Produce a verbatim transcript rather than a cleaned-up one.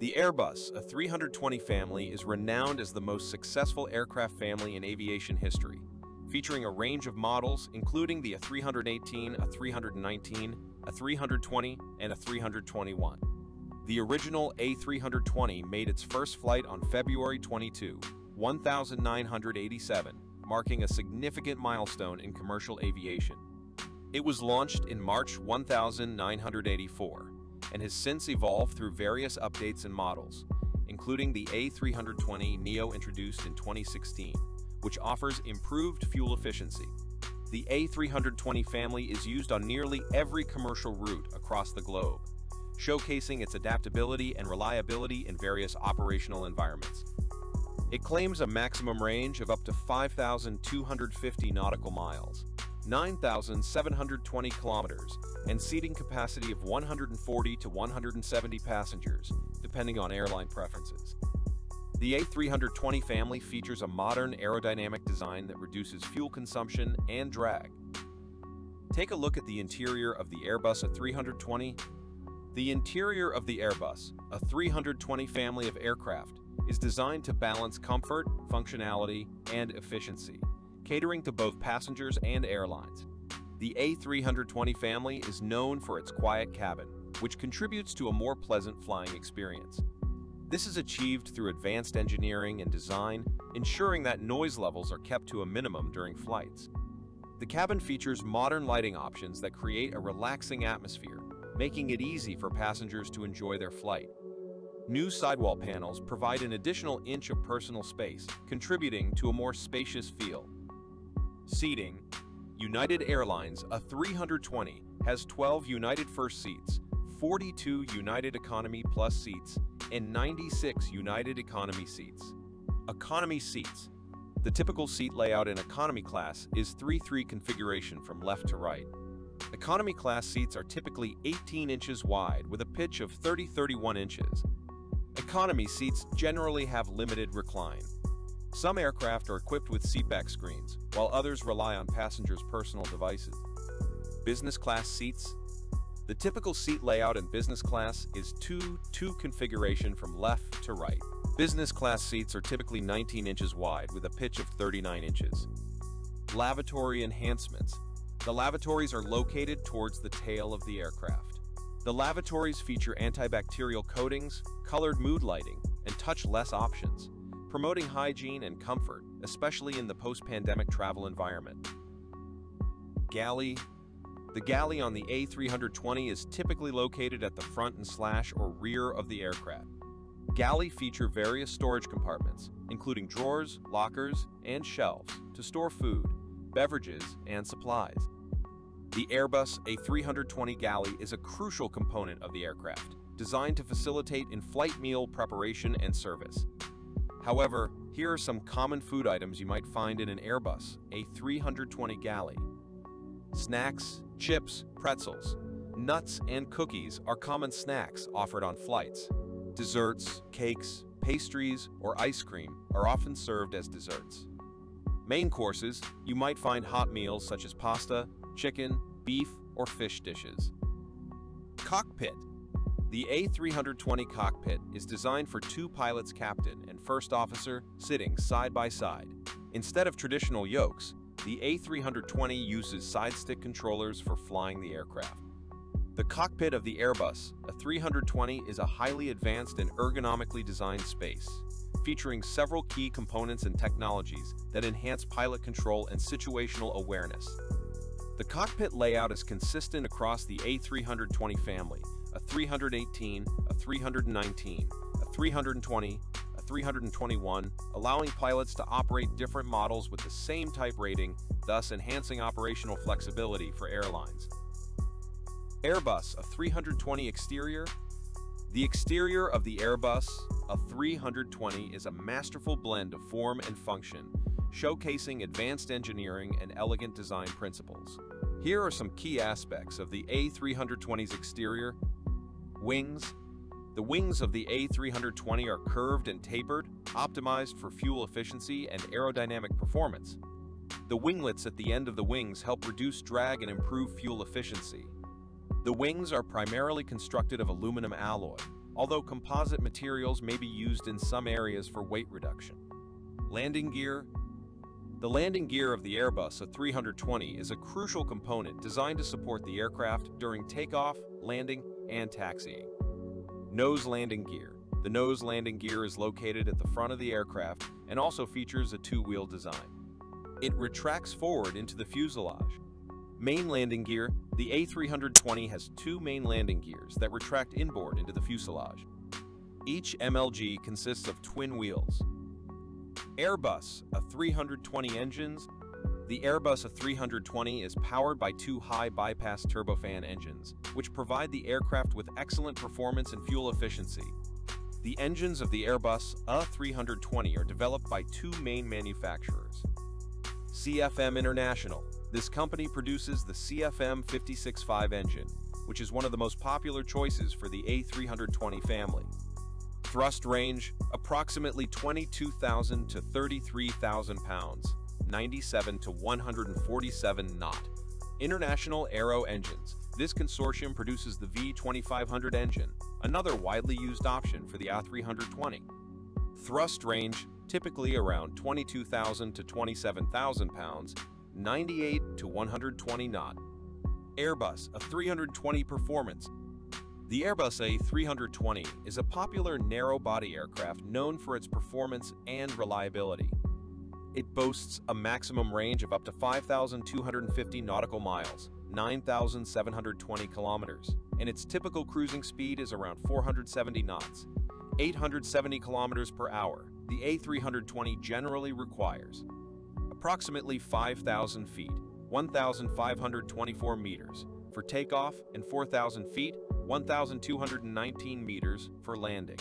The Airbus A three twenty family is renowned as the most successful aircraft family in aviation history, featuring a range of models including the A three eighteen, A three nineteen, A three twenty, and A three twenty-one. The original A three twenty made its first flight on February twenty-second, nineteen eighty-seven, marking a significant milestone in commercial aviation. It was launched in March nineteen eighty-four, and has since evolved through various updates and models, including the A three twenty neo introduced in twenty sixteen, which offers improved fuel efficiency. The A three twenty family is used on nearly every commercial route across the globe, showcasing its adaptability and reliability in various operational environments. It claims a maximum range of up to five thousand two hundred fifty nautical miles, nine thousand seven hundred twenty kilometers, and seating capacity of one hundred forty to one hundred seventy passengers, depending on airline preferences. The A three twenty family features a modern aerodynamic design that reduces fuel consumption and drag. Take a look at the interior of the Airbus A three twenty. The interior of the Airbus A three twenty family of aircraft is designed to balance comfort, functionality, and efficiency, catering to both passengers and airlines. The A three twenty family is known for its quiet cabin, which contributes to a more pleasant flying experience. This is achieved through advanced engineering and design, ensuring that noise levels are kept to a minimum during flights. The cabin features modern lighting options that create a relaxing atmosphere, making it easy for passengers to enjoy their flight. New sidewall panels provide an additional inch of personal space, contributing to a more spacious feel. Seating. United Airlines A three twenty has twelve United First seats, forty-two United Economy Plus seats, and ninety-six United Economy seats. Economy seats. The typical seat layout in economy class is three three configuration from left to right. Economy class seats are typically eighteen inches wide with a pitch of thirty to thirty-one inches. Economy seats generally have limited recline. Some aircraft are equipped with seatback screens, while others rely on passengers' personal devices. Business class seats. The typical seat layout in business class is two two configuration from left to right. Business class seats are typically nineteen inches wide with a pitch of thirty-nine inches. Lavatory enhancements. The lavatories are located towards the tail of the aircraft. The lavatories feature antibacterial coatings, colored mood lighting, and touchless options, promoting hygiene and comfort, especially in the post-pandemic travel environment. Galley. The galley on the A three twenty is typically located at the front and slash or rear of the aircraft. Galley feature various storage compartments, including drawers, lockers, and shelves to store food, beverages, and supplies. The Airbus A three twenty galley is a crucial component of the aircraft, designed to facilitate in-flight meal preparation and service. However, here are some common food items you might find in an Airbus A three twenty galley. Snacks, chips, pretzels, nuts, and cookies are common snacks offered on flights. Desserts, cakes, pastries, or ice cream are often served as desserts. Main courses, you might find hot meals such as pasta, chicken, beef, or fish dishes. Cockpit. The A three twenty cockpit is designed for two pilots, captain and first officer, sitting side by side. Instead of traditional yokes, the A three twenty uses side stick controllers for flying the aircraft. The cockpit of the Airbus A three twenty is a highly advanced and ergonomically designed space, featuring several key components and technologies that enhance pilot control and situational awareness. The cockpit layout is consistent across the A three twenty family: A three eighteen, A three nineteen, A three twenty, A three twenty-one, allowing pilots to operate different models with the same type rating, thus enhancing operational flexibility for airlines. Airbus A three twenty exterior. The exterior of the Airbus A three twenty is a masterful blend of form and function, showcasing advanced engineering and elegant design principles. Here are some key aspects of the A three twenty's exterior. Wings. The wings of the A three twenty are curved and tapered, optimized for fuel efficiency and aerodynamic performance. The winglets at the end of the wings help reduce drag and improve fuel efficiency. The wings are primarily constructed of aluminum alloy, although composite materials may be used in some areas for weight reduction. Landing gear. The landing gear of the Airbus A three twenty is a crucial component designed to support the aircraft during takeoff, landing, and taxiing. Nose landing gear. The nose landing gear is located at the front of the aircraft and also features a two-wheel design. It retracts forward into the fuselage. Main landing gear. The A three twenty has two main landing gears that retract inboard into the fuselage. Each M L G consists of twin wheels. Airbus A three twenty engines. The Airbus A three twenty is powered by two high-bypass turbofan engines, which provide the aircraft with excellent performance and fuel efficiency. The engines of the Airbus A three twenty are developed by two main manufacturers. C F M International. This company produces the C F M fifty-six five engine, which is one of the most popular choices for the A three twenty family. Thrust range, approximately twenty-two thousand to thirty-three thousand pounds, ninety-seven to one hundred forty-seven knot. International Aero Engines. This consortium produces the V twenty-five hundred engine, another widely used option for the A three twenty. Thrust range, typically around twenty-two thousand to twenty-seven thousand pounds, ninety-eight to one hundred twenty knot. Airbus A three twenty Performance. The Airbus A three twenty is a popular narrow-body aircraft known for its performance and reliability. It boasts a maximum range of up to five thousand two hundred fifty nautical miles, nine thousand seven hundred twenty kilometers, and its typical cruising speed is around four hundred seventy knots, eight hundred seventy kilometers per hour. The A three twenty generally requires approximately five thousand feet, one thousand five hundred twenty-four meters, for takeoff, and four thousand feet, one thousand two hundred nineteen meters, for landing.